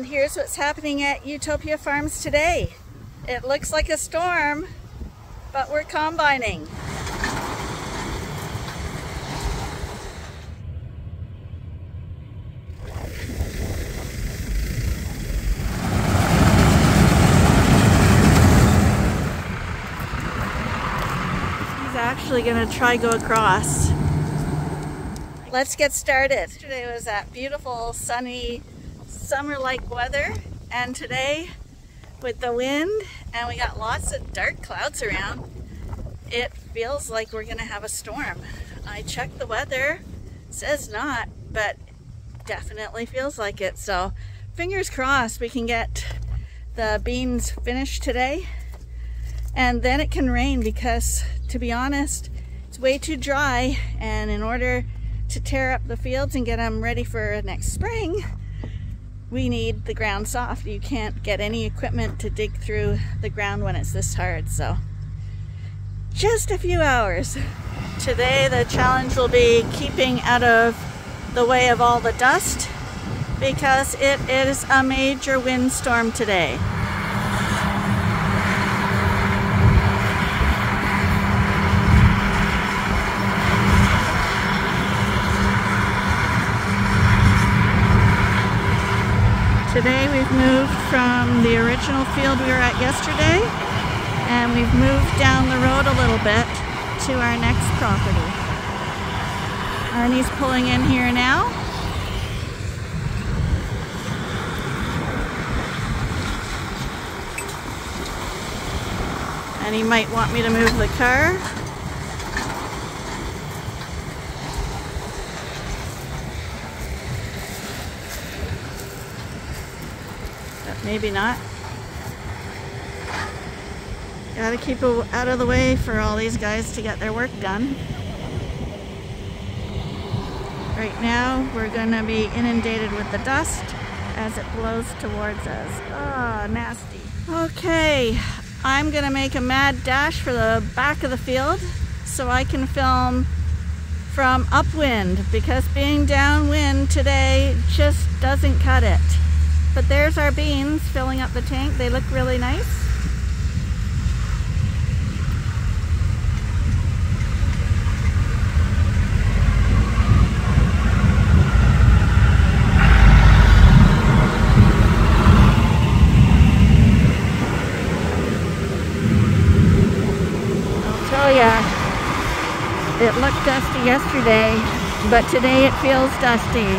And here's what's happening at Ewetopia Farms today. It looks like a storm, but we're combining. Actually gonna try go across. Let's get started. Yesterday was that beautiful sunny summer-like weather, and today with the wind and we got lots of dark clouds around, it feels like we're gonna have a storm. I checked the weather, it says not, but definitely feels like it. So fingers crossed we can get the beans finished today. And then it can rain, because to be honest, it's way too dry, and in order to tear up the fields and get them ready for next spring, we need the ground soft. You can't get any equipment to dig through the ground when it's this hard. So just a few hours. Today the challenge will be keeping out of the way of all the dust, because it is a major windstorm today. Today we've moved from the original field we were at yesterday, and we've moved down the road a little bit to our next property. Arnie's pulling in here now. And he might want me to move the car. Maybe not. Gotta keep out of the way for all these guys to get their work done. Right now we're gonna be inundated with the dust as it blows towards us. Oh, nasty. Okay, I'm gonna make a mad dash for the back of the field so I can film from upwind, because being downwind today just doesn't cut it. But there's our beans filling up the tank. They look really nice. I'll tell ya, it looked dusty yesterday, but today it feels dusty.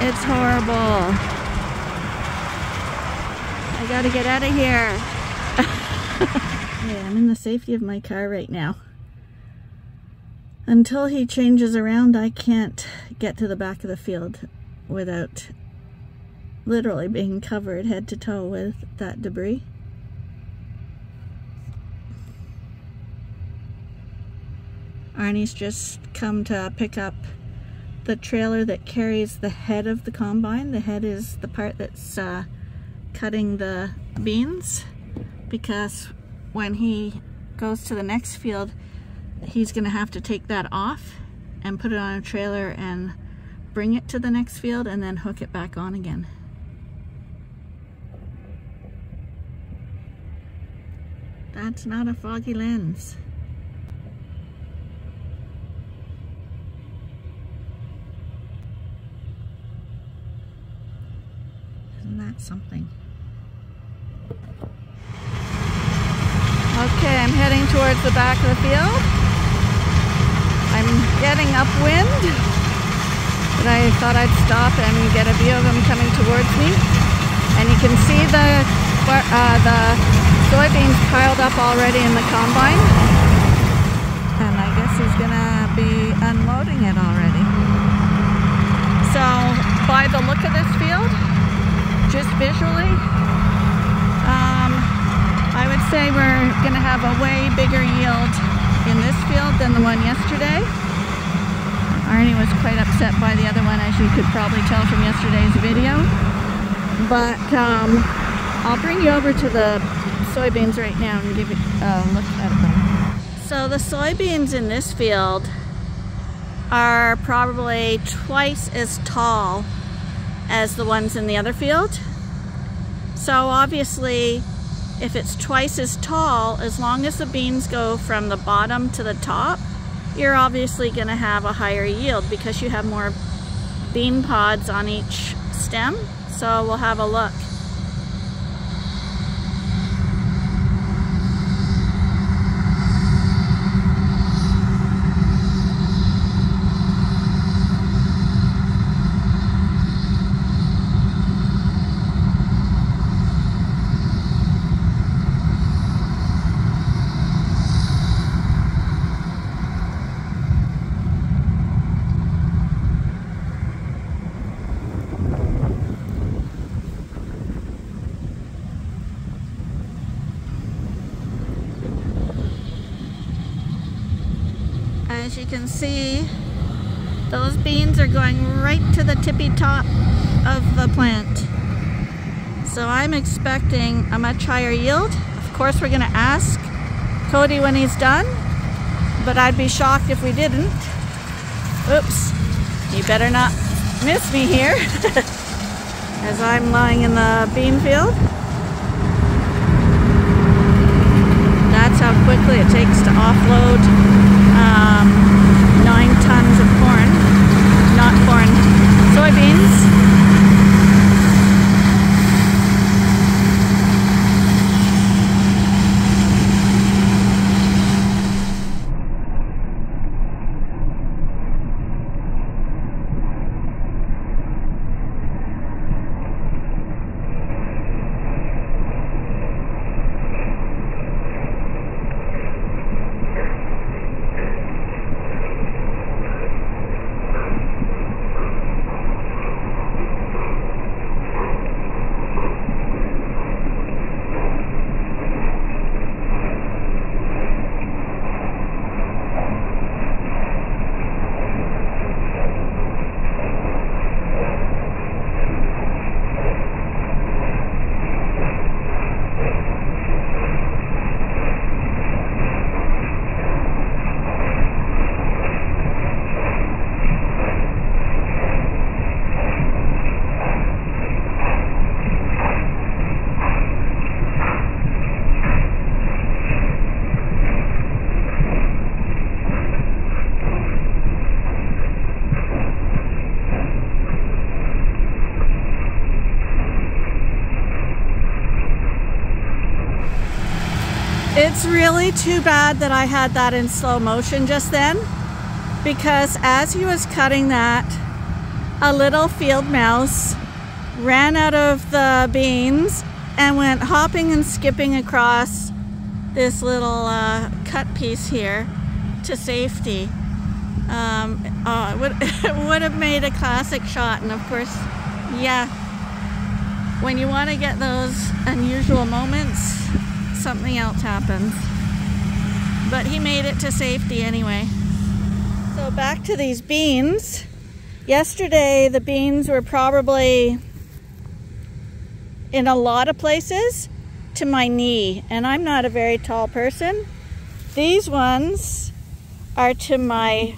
It's horrible. I gotta get out of here. Yeah, I'm in the safety of my car right now. Until he changes around, I can't get to the back of the field without literally being covered head to toe with that debris. Arnie's just come to pick up the trailer that carries the head of the combine. The head is the part that's cutting the beans, because when he goes to the next field, he's gonna have to take that off and put it on a trailer and bring it to the next field and then hook it back on again. That's not a foggy lens. Something. Okay, I'm heading towards the back of the field. I'm getting upwind, but I thought I'd stop and get a view of them coming towards me. And you can see the soybeans piled up already in the combine. And I guess he's gonna be unloading it already. So by the look of this field, just visually, I would say we're going to have a way bigger yield in this field than the one yesterday. Arnie was quite upset by the other one, as you could probably tell from yesterday's video. But I'll bring you over to the soybeans right now and give you a look at them. So the soybeans in this field are probably twice as tall as the ones in the other field. So obviously, if it's twice as tall, as long as the beans go from the bottom to the top, you're obviously going to have a higher yield because you have more bean pods on each stem. So we'll have a look. As you can see, those beans are going right to the tippy top of the plant. So I'm expecting a much higher yield. Of course, we're going to ask Cody when he's done, but I'd be shocked if we didn't. Oops, you better not miss me here as I'm lying in the bean field. That's how quickly it takes to offload 9 tons of corn, not corn, soybeans. It's really too bad that I had that in slow motion just then, because as he was cutting that, a little field mouse ran out of the beans and went hopping and skipping across this little cut piece here to safety. Oh, it would have made a classic shot, and of course, yeah, when you want to get those unusual moments, something else happens. But he made it to safety anyway. So back to these beans. Yesterday the beans were probably in a lot of places to my knee, and I'm not a very tall person. These ones are to my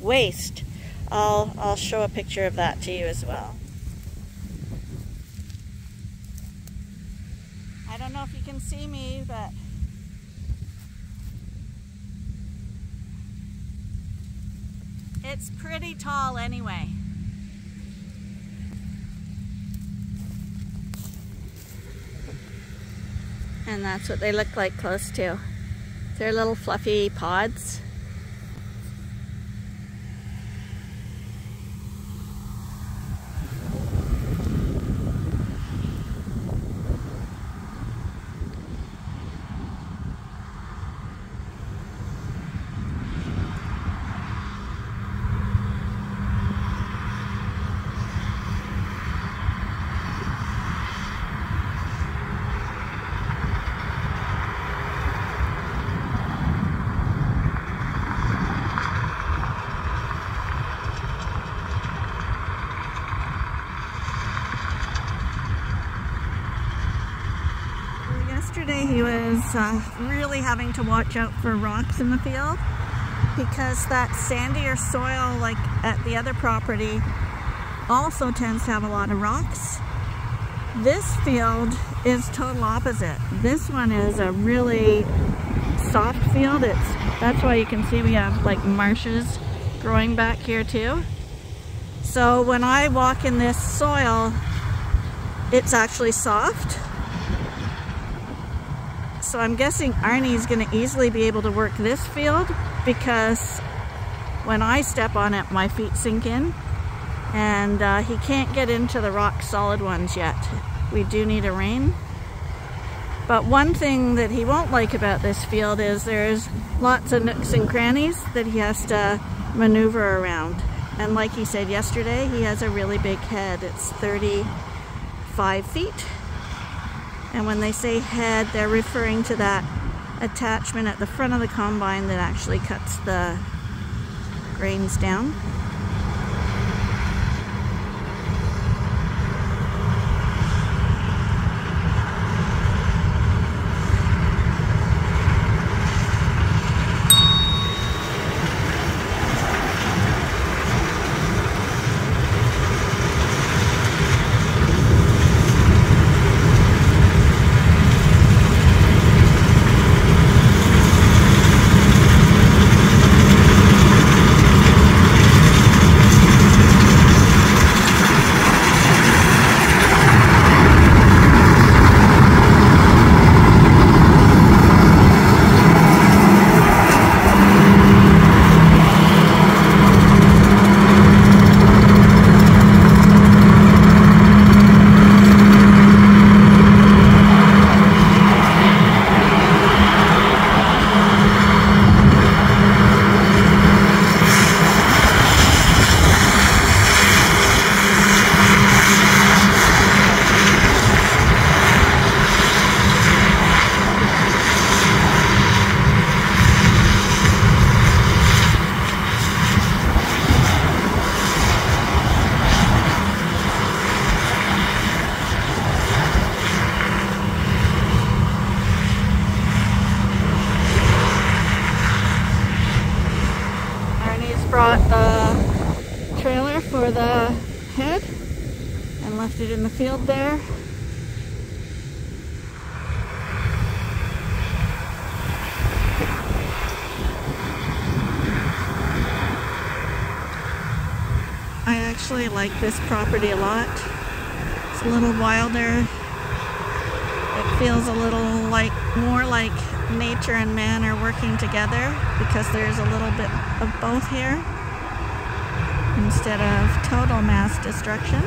waist. I'll show a picture of that to you as well. I don't know if you can see me, but it's pretty tall anyway. And that's what they look like close to. They're little fluffy pods. Yesterday he was really having to watch out for rocks in the field, because that sandier soil, like at the other property, also tends to have a lot of rocks. This field is total opposite. This one is a really soft field. That's why you can see we have like marshes growing back here too. So when I walk in this soil, it's actually soft. So I'm guessing Arnie's going to easily be able to work this field, because when I step on it, my feet sink in, and he can't get into the rock solid ones yet. We do need a rain. But one thing that he won't like about this field is there's lots of nooks and crannies that he has to maneuver around. And like he said yesterday, he has a really big head. It's 35 feet. And when they say head, they're referring to that attachment at the front of the combine that actually cuts the grains down. Brought the trailer for the head and left it in the field there. I actually like this property a lot. It's a little wilder. It feels a little like more like nature and man are working together, because there's a little bit of both here instead of total mass destruction.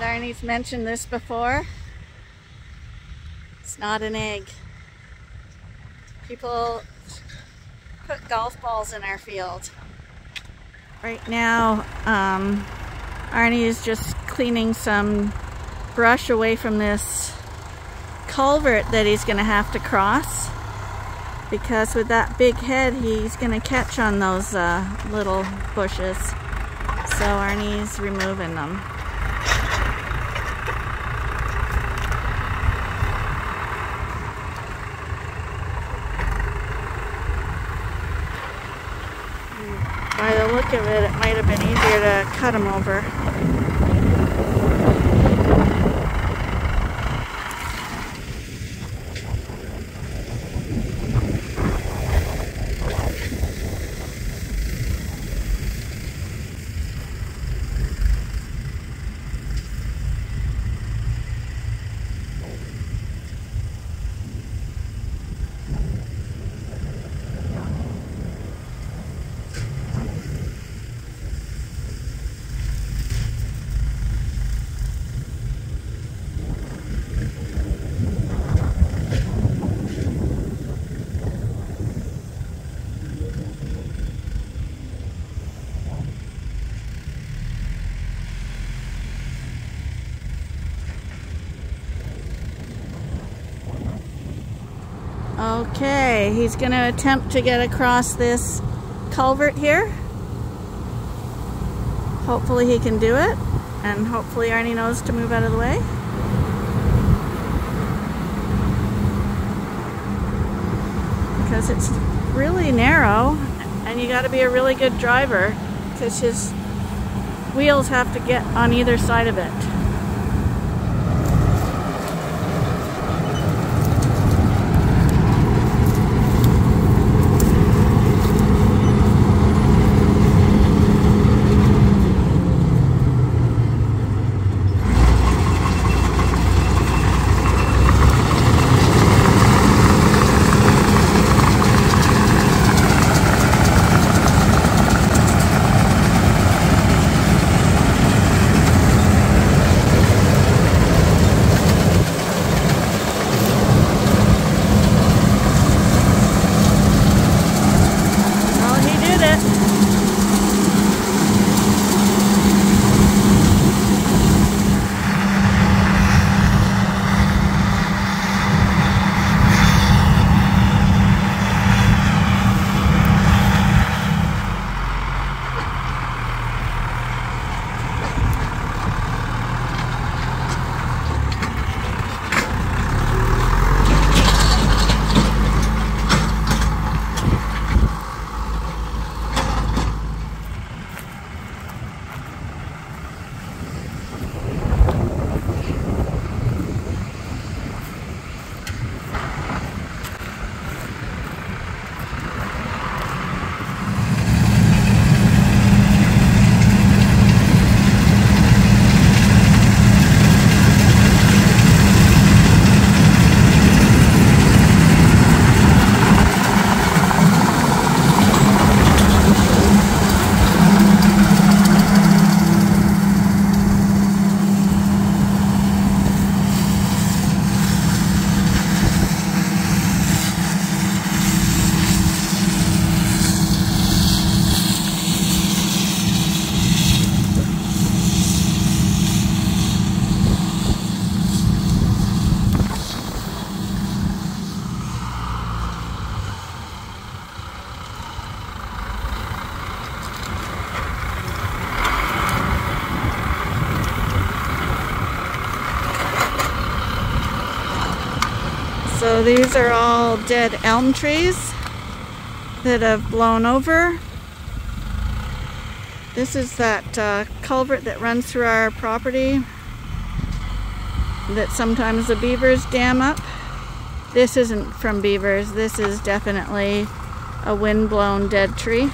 Arnie's mentioned this before. It's not an egg. People put golf balls in our field. Right now, Arnie is just cleaning some brush away from this culvert that he's going to have to cross. because with that big head, he's gonna catch on those little bushes. So Arnie's removing them. By the look of it, it might have been easier to cut them over. Okay, he's going to attempt to get across this culvert here. Hopefully he can do it, and hopefully Arnie knows to move out of the way. Because it's really narrow, and you got to be a really good driver, because his wheels have to get on either side of it. So these are all dead elm trees that have blown over. This is that culvert that runs through our property that sometimes the beavers dam up. This isn't from beavers. This is definitely a wind-blown dead tree.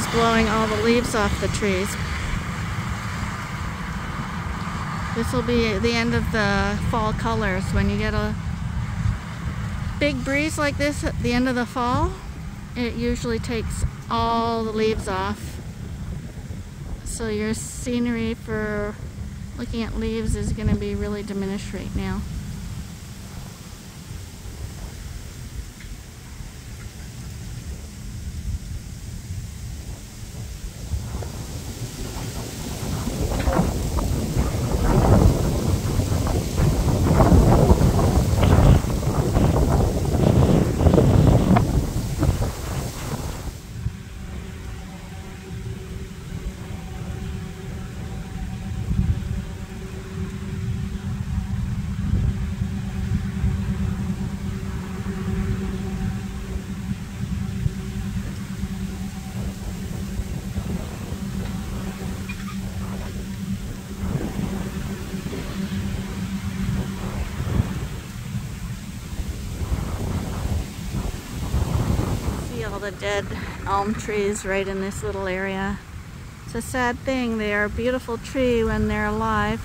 is blowing all the leaves off the trees. This will be the end of the fall colors. When you get a big breeze like this at the end of the fall, it usually takes all the leaves off. So your scenery for looking at leaves is going to be really diminished right now. The dead elm trees right in this little area. It's a sad thing. They are a beautiful tree when they're alive.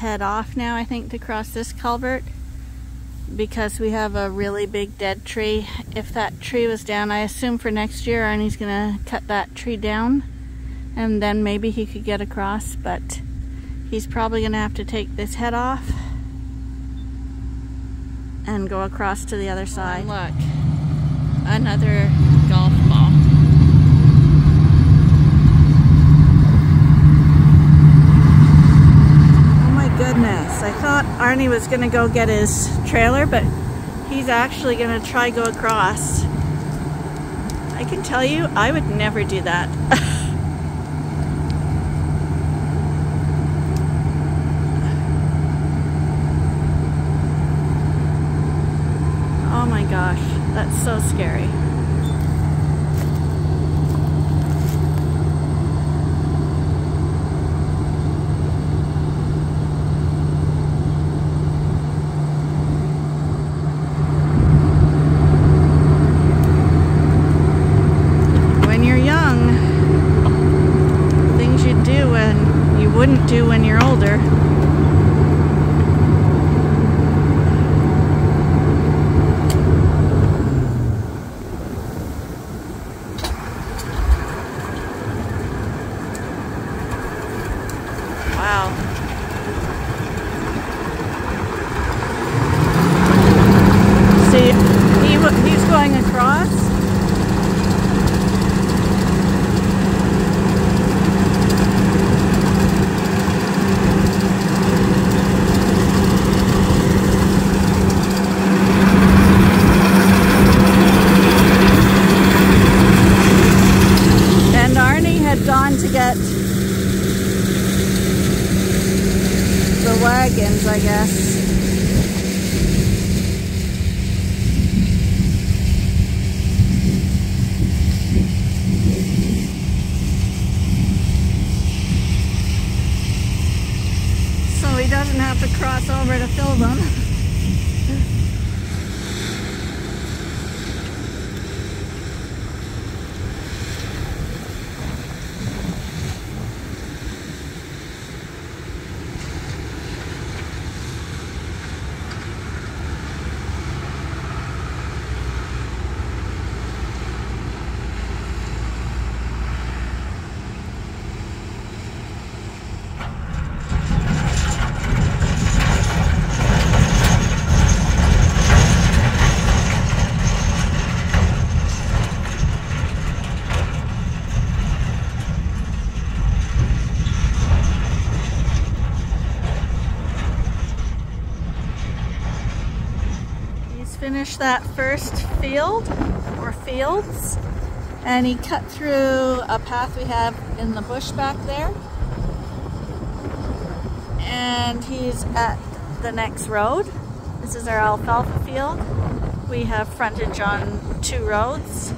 Head off now, I think, to cross this culvert, because we have a really big dead tree. If that tree was down, I assume for next year Arnie's gonna cut that tree down and then maybe he could get across, but he's probably gonna have to take this head off and go across to the other side. Look, another golf ball. Goodness, I thought Arnie was gonna go get his trailer, but he's actually gonna try go across. I can tell you, I would never do that. Oh my gosh, that's so scary. finished that first field or fields, and he cut through a path we have in the bush back there, and he's at the next road. This is our alfalfa field. We have frontage on two roads,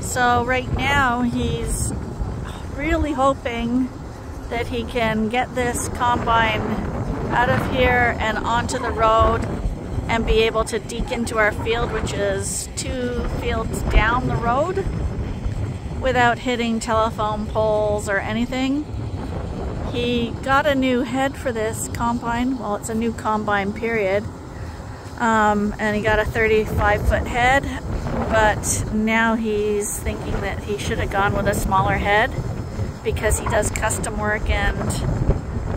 so right now he's really hoping that he can get this combine out of here and onto the road and be able to deke into our field, which is two fields down the road, without hitting telephone poles or anything. He got a new head for this combine. Well, it's a new combine period. And he got a 35-foot head, but now he's thinking that he should have gone with a smaller head because he does custom work, and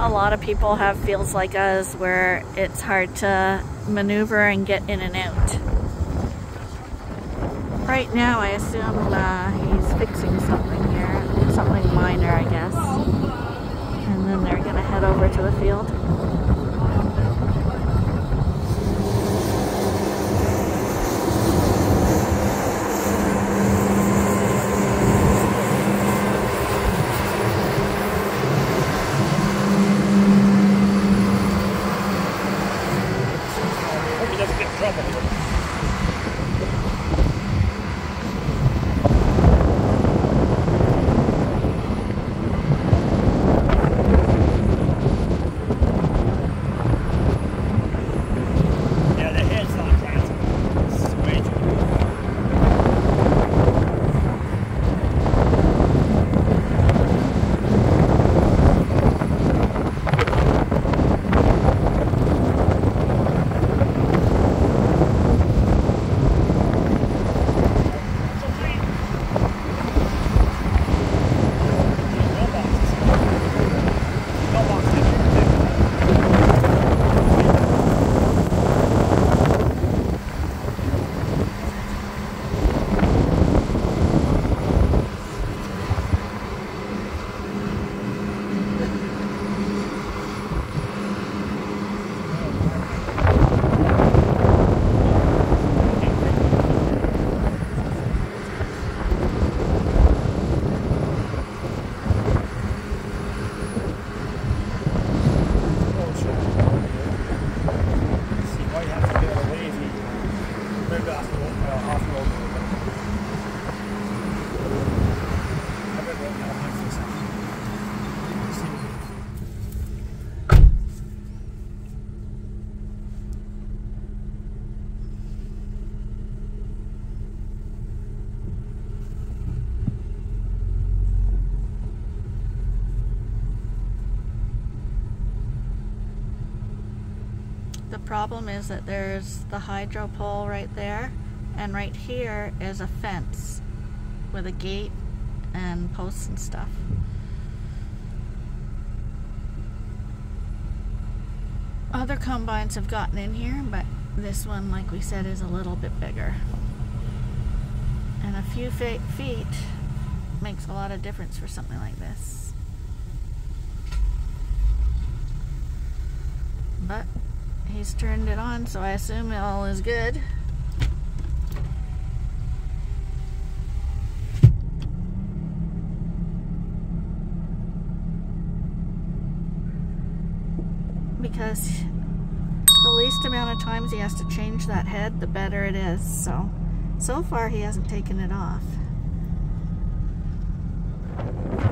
a lot of people have fields like us where it's hard to maneuver and get in and out. Right now I assume he's fixing something here, something minor I guess, and then they're gonna head over to the field. The problem is that there's the hydro pole right there, and right here is a fence with a gate and posts and stuff. Other combines have gotten in here, but this one, like we said, is a little bit bigger. And a few feet makes a lot of difference for something like this. But he's turned it on, so I assume it all is good. Because the least amount of times he has to change that head, the better it is. So far he hasn't taken it off.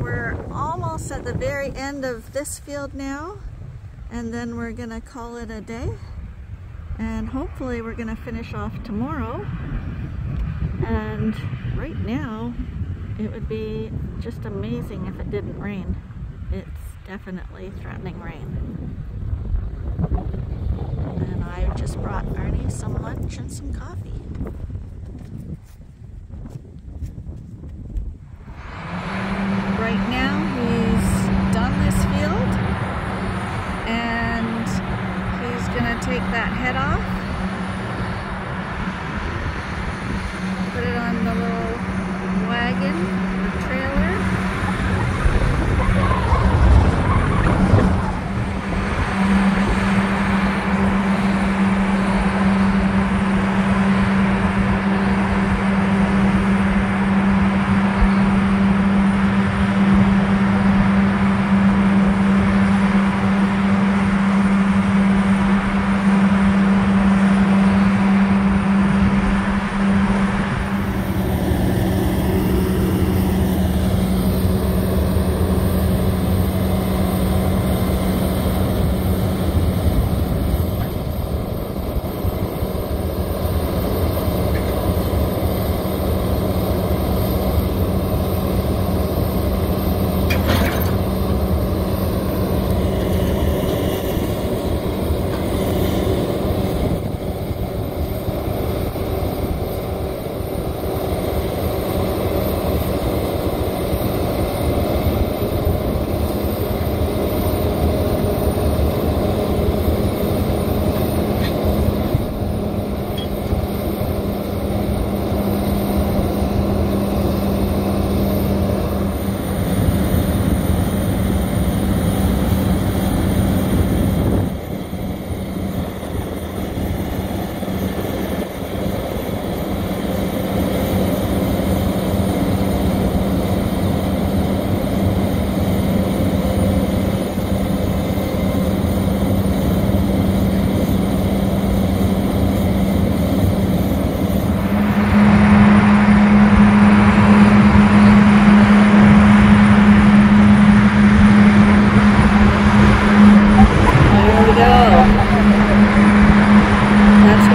We're almost at the very end of this field now, and then we're gonna call it a day, and hopefully we're gonna finish off tomorrow. And right now it would be just amazing if it didn't rain. It's definitely threatening rain. And I just brought Arnie some lunch and some coffee. Right now he's done this field, and he's gonna take that head off, put it on the little wagon or trailer,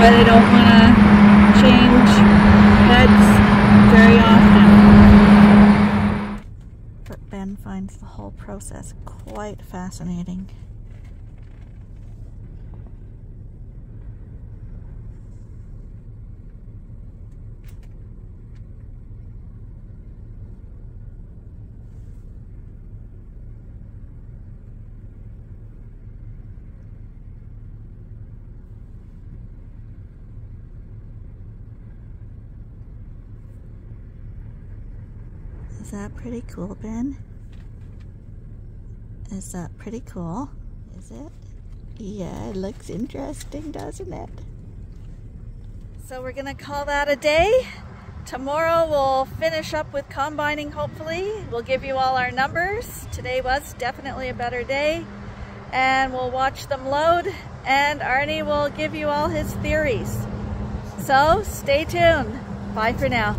but I don't want to change pets very often. But Ben finds the whole process quite fascinating. Is that pretty cool, Ben? Is that pretty cool? Is it? Yeah, it looks interesting, doesn't it? So we're gonna call that a day. Tomorrow we'll finish up with combining, hopefully. We'll give you all our numbers. Today was definitely a better day. And we'll watch them load, and Arnie will give you all his theories. So stay tuned. Bye for now.